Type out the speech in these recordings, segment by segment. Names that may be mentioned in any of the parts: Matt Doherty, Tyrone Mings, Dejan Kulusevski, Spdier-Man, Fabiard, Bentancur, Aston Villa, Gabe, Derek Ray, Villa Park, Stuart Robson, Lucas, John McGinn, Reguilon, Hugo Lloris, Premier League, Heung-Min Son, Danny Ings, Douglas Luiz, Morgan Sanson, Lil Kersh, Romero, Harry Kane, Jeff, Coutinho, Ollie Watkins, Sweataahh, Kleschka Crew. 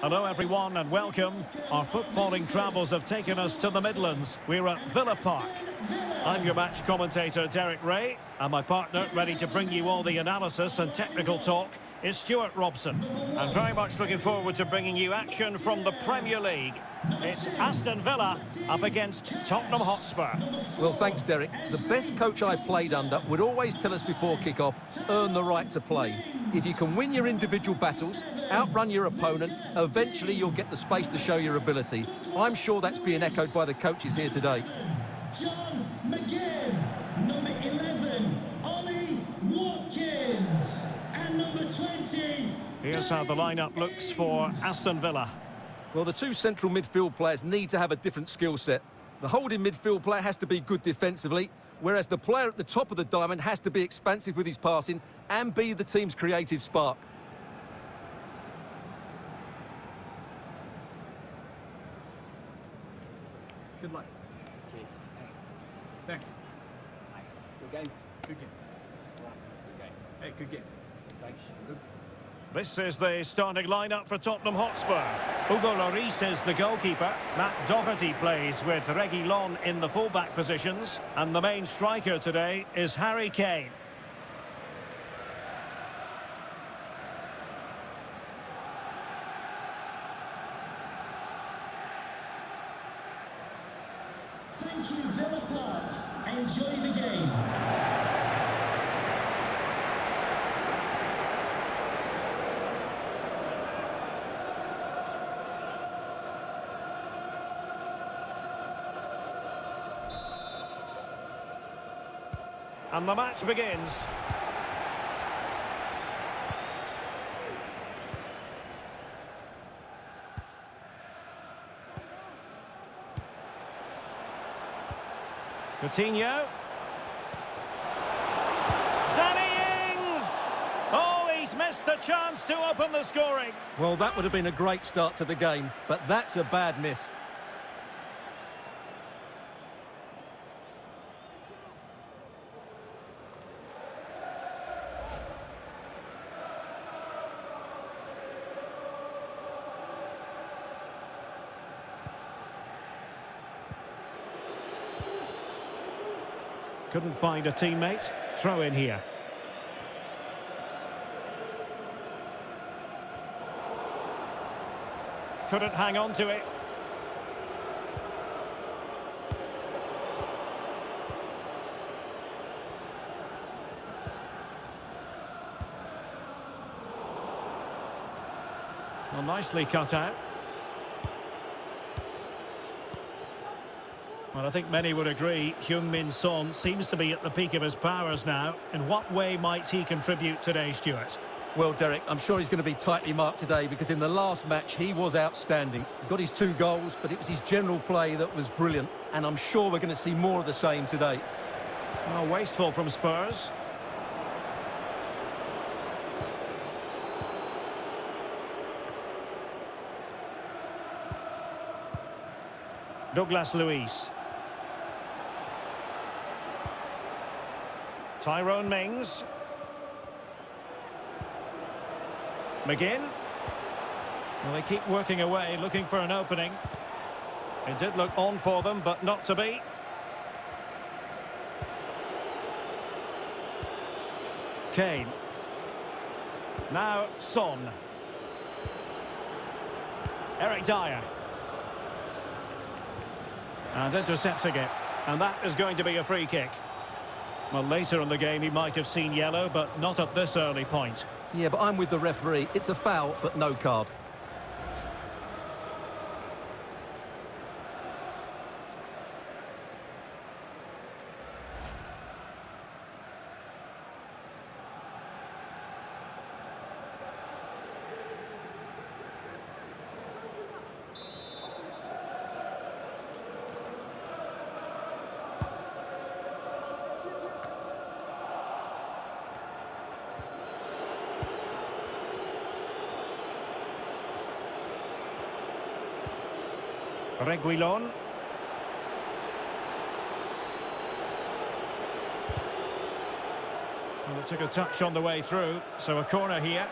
Hello everyone and welcome. Our footballing travels have taken us to the Midlands. We're at Villa Park. I'm your match commentator Derek Ray, and my partner, ready to bring you all the analysis and technical talk, is Stuart Robson. I'm very much looking forward to bringing you action from the Premier League. It's Aston Villa up against Tottenham Hotspur. Well, thanks, Derek. The best coach I played under would always tell us before kick-off, earn the right to play. If you can win your individual battles, outrun your opponent, eventually you'll get the space to show your ability. I'm sure that's being echoed by the coaches here today. John McGinn, number 11, Ollie Watkins. Number 20. Here's how the lineup looks for Aston Villa. Well, the two central midfield players need to have a different skill set. The holding midfield player has to be good defensively, whereas the player at the top of the diamond has to be expansive with his passing and be the team's creative spark. Good luck. Cheers. Thanks. Good game. Good game. Good game. Hey, good game. This is the starting lineup for Tottenham Hotspur. Hugo Lloris is the goalkeeper. Matt Doherty plays with Reguilon in the fullback positions, and the main striker today is Harry Kane. Thank you, Villa Park. Enjoy the game. And the match begins. Coutinho. Danny Ings! Oh, he's missed the chance to open the scoring. Well, that would have been a great start to the game, but that's a bad miss. Couldn't find a teammate. Throw in here. Couldn't hang on to it. Well, nicely cut out. Well, I think many would agree, Heung-Min Son seems to be at the peak of his powers now. In what way might he contribute today, Stuart? Well, Derek, I'm sure he's going to be tightly marked today because in the last match he was outstanding. He got his 2 goals, but it was his general play that was brilliant, and I'm sure we're going to see more of the same today. Well, wasteful from Spurs. Douglas Luiz. Tyrone Mings. McGinn. Well, they keep working away, looking for an opening. It did look on for them, but not to be. Kane. Now Son. Eric Dyer. And intercepting it. And that is going to be a free kick. Well, later in the game, he might have seen yellow, but not at this early point. Yeah, but I'm with the referee. It's a foul, but no card. Reguilon. Well, it took a touch on the way through, so a corner here.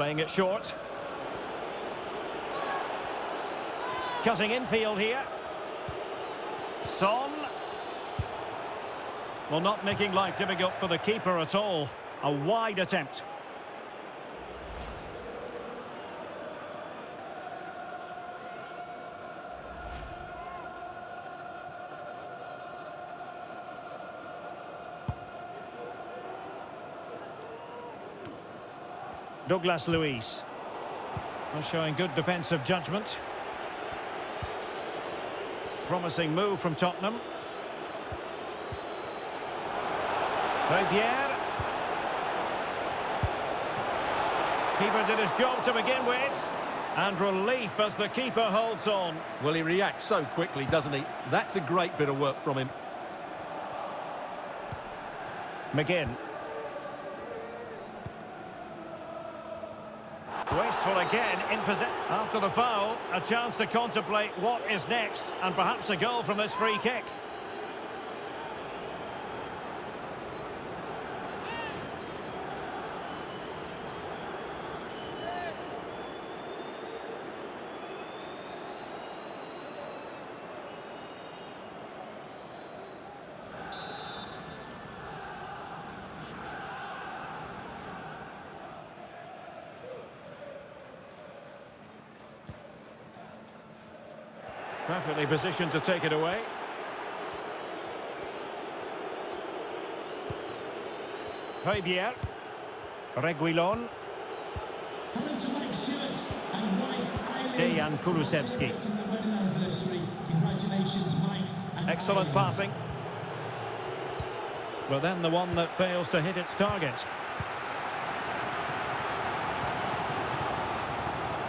playing it short. Cutting infield here. Son. Well, not making life difficult for the keeper at all. A wide attempt. Douglas Luiz. Well, showing good defensive judgment. Promising move from Tottenham. Fabiard. Keeper did his job to begin with. And relief as the keeper holds on. Well, he reacts so quickly, doesn't he? That's a great bit of work from him. McGinn. Wasteful again in possession. After the foul, a chance to contemplate what is next, and perhaps a goal from this free kick. Perfectly positioned to take it away. Højbjerg. Reguilon. Dejan Kulusevski. Excellent passing. Well, then the one that fails to hit its target.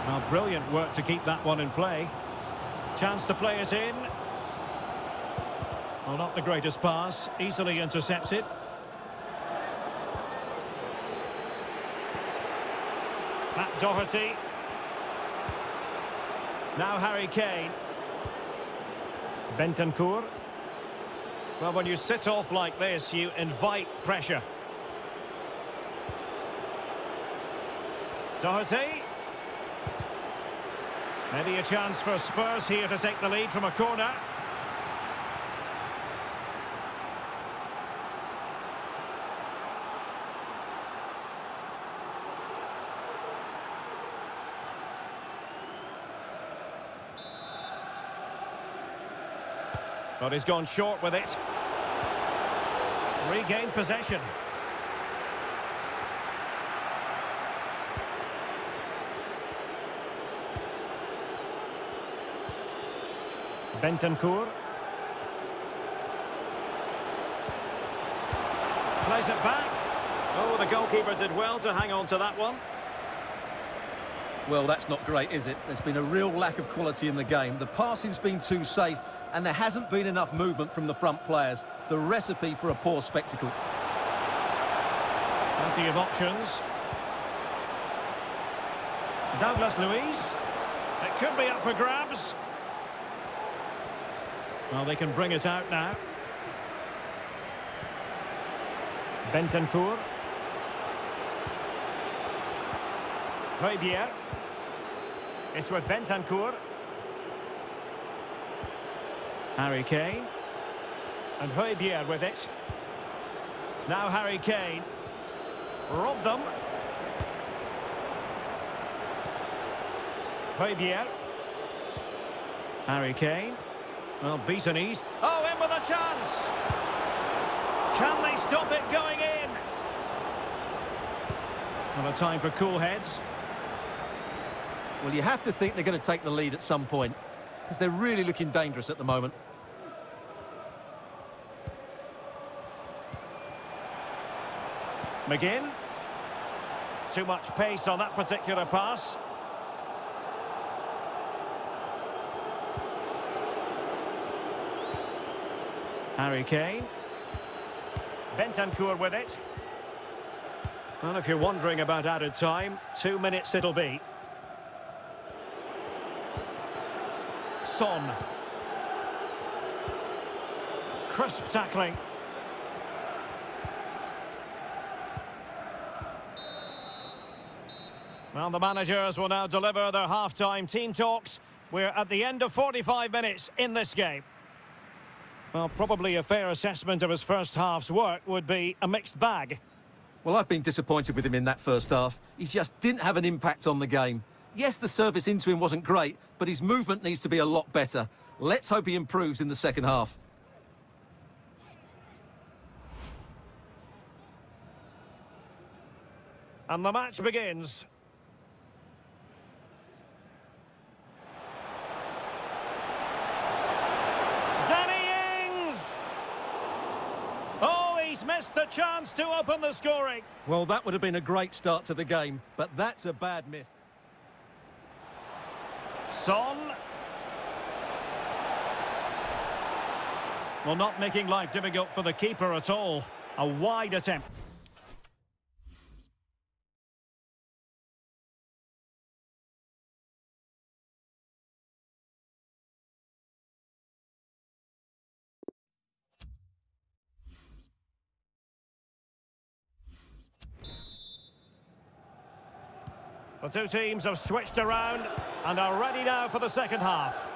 Now, brilliant work to keep that one in play. Chance to play it in. Well, not the greatest pass. Easily intercepted. Matt Doherty. Now Harry Kane. Bentancur. Well, when you sit off like this, you invite pressure. Doherty. Maybe a chance for Spurs here to take the lead from a corner. But he's gone short with it. Regained possession. Bentancur. Plays it back. Oh, the goalkeeper did well to hang on to that one. Well, that's not great, is it? There's been a real lack of quality in the game. The passing's been too safe, and there hasn't been enough movement from the front players. The recipe for a poor spectacle. Plenty of options. Douglas Luiz. It could be up for grabs. Well, they can bring it out now. Bentancur. Højbjerg. It's with Bentancur. Harry Kane. And Højbjerg with it. Now Harry Kane. Robbed them. Højbjerg. Harry Kane. Well, beaten east. Oh, in with a chance! Can they stop it going in? Well, a time for cool heads. Well, you have to think they're going to take the lead at some point, because they're really looking dangerous at the moment. McGinn. Too much pace on that particular pass. Harry Kane. Bentancur with it. Well, if you're wondering about added time, 2 minutes it'll be. Son. Crisp tackling. Well, the managers will now deliver their half-time team talks. We're at the end of 45 minutes in this game. Well, probably a fair assessment of his first half's work would be a mixed bag. Well, I've been disappointed with him in that first half. He just didn't have an impact on the game. Yes, the service into him wasn't great, but his movement needs to be a lot better. Let's hope he improves in the second half. And the match begins. Missed the chance to open the scoring. Well, that would have been a great start to the game, but that's a bad miss. Son. Well, not making life difficult for the keeper at all. A wide attempt. The two teams have switched around and are ready now for the second half.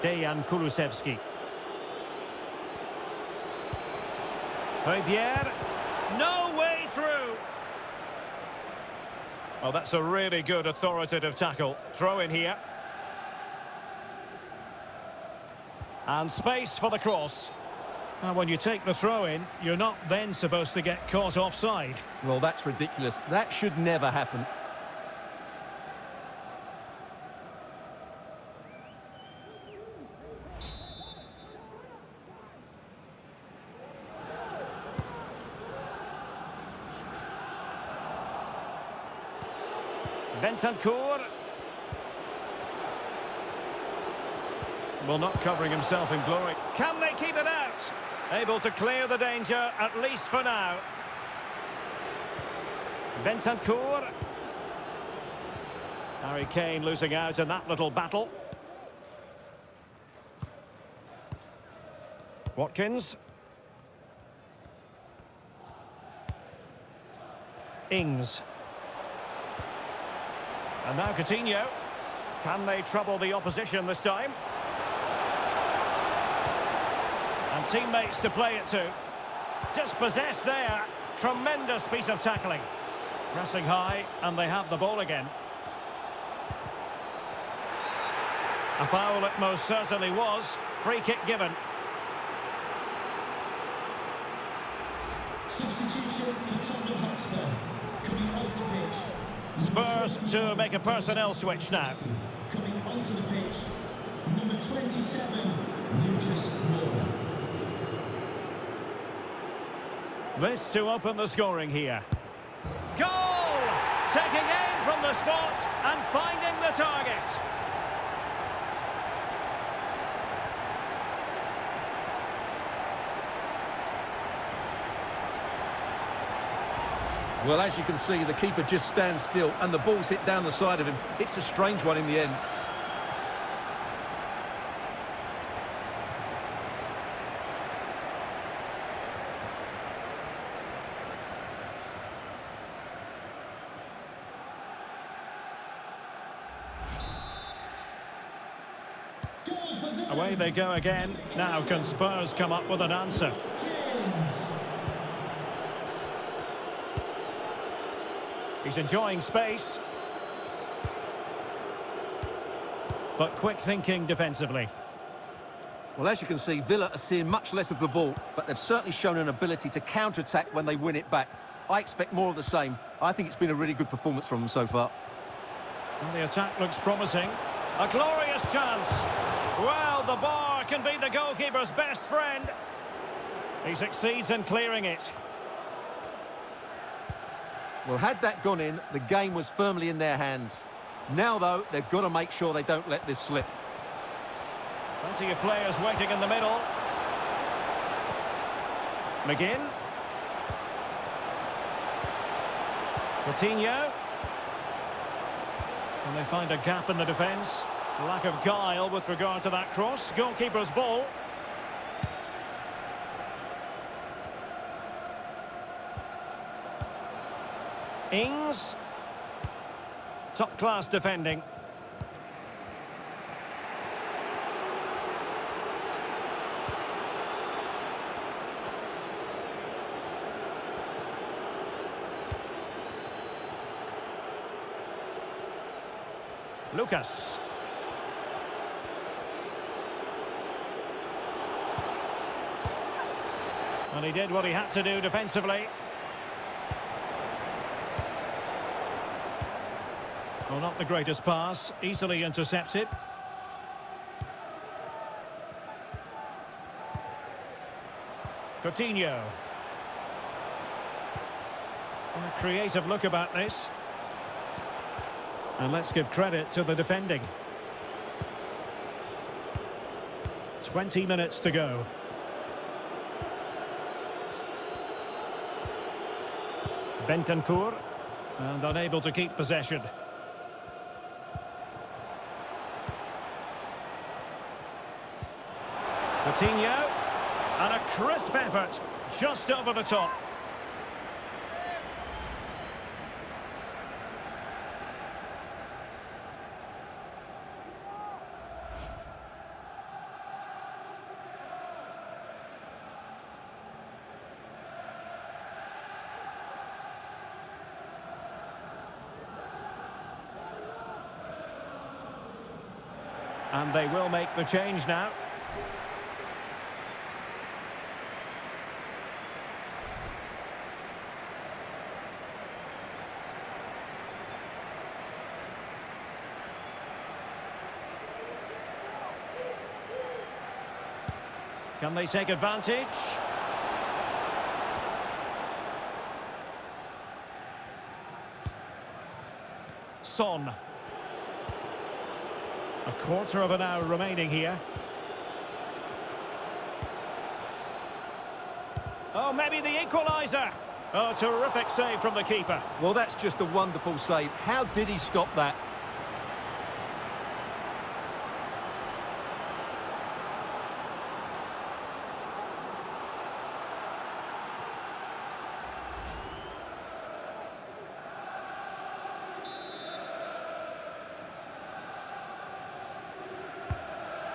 Dejan Kulusevski. Højbjerg. No way through. Well, that's a really good authoritative tackle. Throw in here. And space for the cross. And when you take the throw-in, you're not then supposed to get caught offside. Well, that's ridiculous. That should never happen. Bentancur. Well, not covering himself in glory. Can they keep it out? Able to clear the danger, at least for now. Bentancur. Harry Kane losing out in that little battle. Watkins. Ings. And now Coutinho. Can they trouble the opposition this time? And teammates to play it to. Just possessed there. Tremendous piece of tackling. Pressing high, and they have the ball again. A foul it most certainly was. Free kick given. Substitution for Tottenham Hotspur. Coming off the pitch. Spurs to make a personnel switch now. Coming onto the pitch. Number 27, Lucas. This to open the scoring here. Goal! Taking aim from the spot and finding the target. Well, as you can see, the keeper just stands still and the ball's hit down the side of him. It's a strange one in the end. Away they go again. Now can Spurs come up with an answer? He's enjoying space. But quick thinking defensively. Well, as you can see, Villa are seeing much less of the ball, but they've certainly shown an ability to counter-attack when they win it back. I expect more of the same. I think it's been a really good performance from them so far. Well, the attack looks promising. A glorious chance. Well, the bar can be the goalkeeper's best friend. He succeeds in clearing it. Well, had that gone in, the game was firmly in their hands. Now, though, they've got to make sure they don't let this slip. Plenty of players waiting in the middle. McGinn. Coutinho. And they find a gap in the defence. Lack of guile with regard to that cross. Goalkeeper's ball. Ings. Top-class defending. Lucas. And he did what he had to do defensively. Well, not the greatest pass, easily intercepted. Coutinho. What a creative look about this. And let's give credit to the defending. 20 minutes to go. Bentancur, and unable to keep possession. Coutinho, and a crisp effort just over the top. And they will make the change now. Can they take advantage? Son. A quarter of an hour remaining here. Oh, maybe the equaliser. Oh, terrific save from the keeper. Well, that's just a wonderful save. How did he stop that?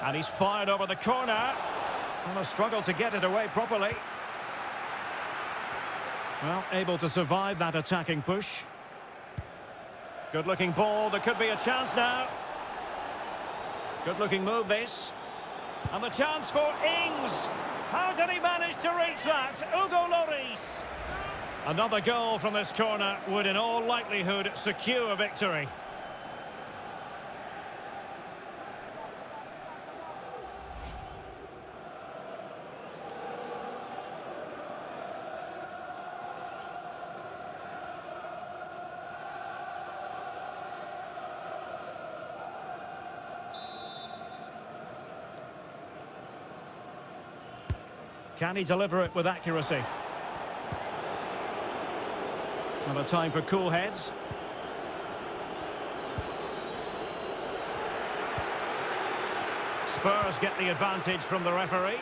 And he's fired over the corner. And a struggle to get it away properly. Well, able to survive that attacking push. Good-looking ball. There could be a chance now. Good-looking move, this. And the chance for Ings. How did he manage to reach that? Hugo Lloris. Another goal from this corner would, in all likelihood, secure victory. Can he deliver it with accuracy? Another time for cool heads. Spurs get the advantage from the referee.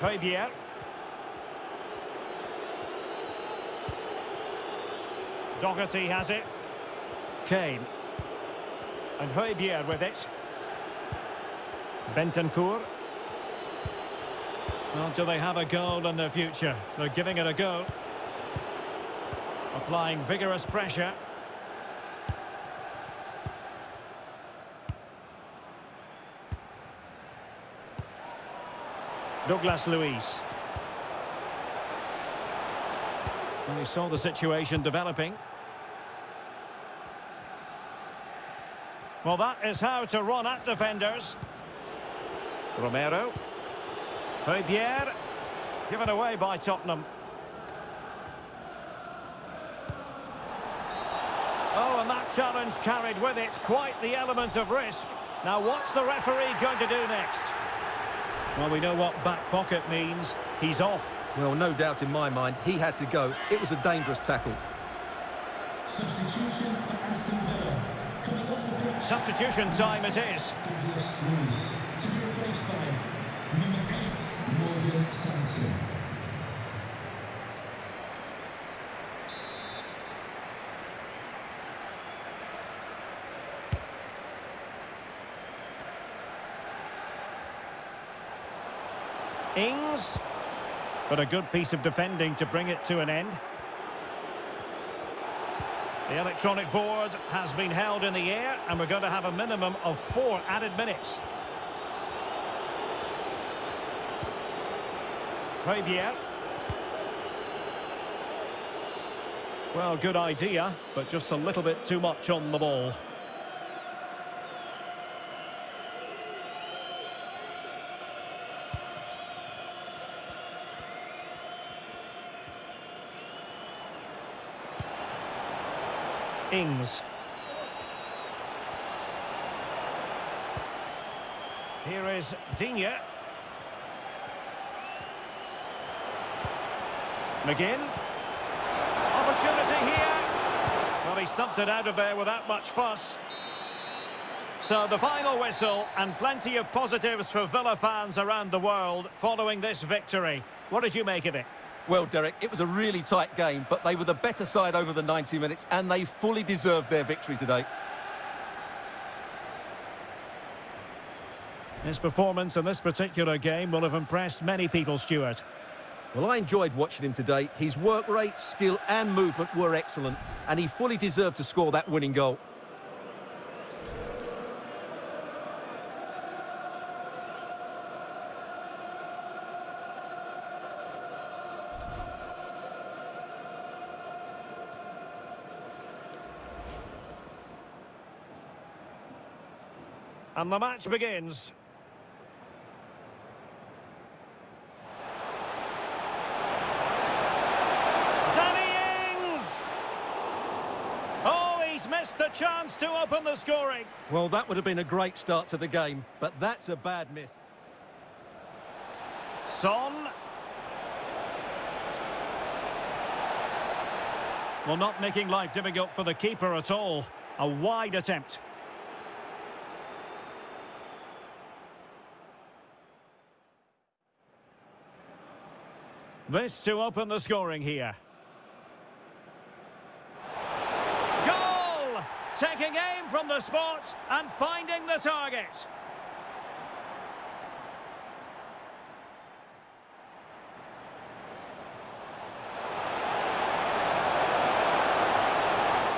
Højbjerg. Doherty has it. Kane. And Højbjerg with it. Bentancur. Well, do they have a goal in their future? They're giving it a go. Applying vigorous pressure. Douglas Luiz. And he saw the situation developing. Well, that is how to run at defenders. Romero. Fabiard, given away by Tottenham. Oh, and that challenge carried with it quite the element of risk. Now, what's the referee going to do next? Well, we know what back pocket means. He's off. Well, no doubt in my mind, he had to go. It was a dangerous tackle. Substitution for Aston Villa. Coming off the bench. Substitution time it is. To be replaced by number 8, Morgan Sanson. Ings. But a good piece of defending to bring it to an end. The electronic board has been held in the air, and we're going to have a minimum of 4 added minutes. Højbjerg. Well, good idea, but just a little bit too much on the ball. Ings. Here is Digne. McGinn. Opportunity here. Well, he stumped it out of there without much fuss. So the final whistle, and plenty of positives for Villa fans around the world following this victory. What did you make of it? Well, Derek, it was a really tight game, but they were the better side over the 90 minutes, and they fully deserved their victory today. His performance in this particular game will have impressed many people, Stuart. Well, I enjoyed watching him today. His work rate, skill and movement were excellent, and he fully deserved to score that winning goal. And the match begins. Danny Ings! Oh, he's missed the chance to open the scoring. Well, that would have been a great start to the game, but that's a bad miss. Son. Well, not making life difficult for the keeper at all. A wide attempt. This to open the scoring here. Goal! Taking aim from the spot and finding the target.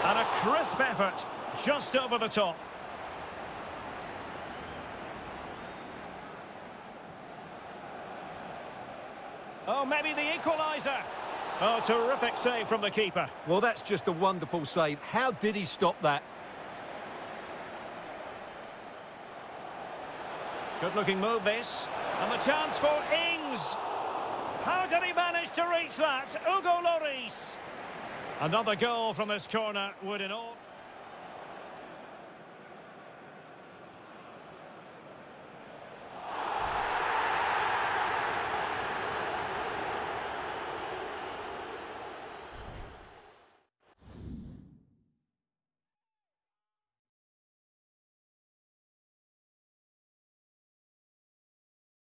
And a crisp effort just over the top. Oh, maybe the equaliser. Oh, terrific save from the keeper. Well, that's just a wonderful save. How did he stop that? Good-looking move, this. And the chance for Ings. How did he manage to reach that? Hugo Lloris. Another goal from this corner would in all...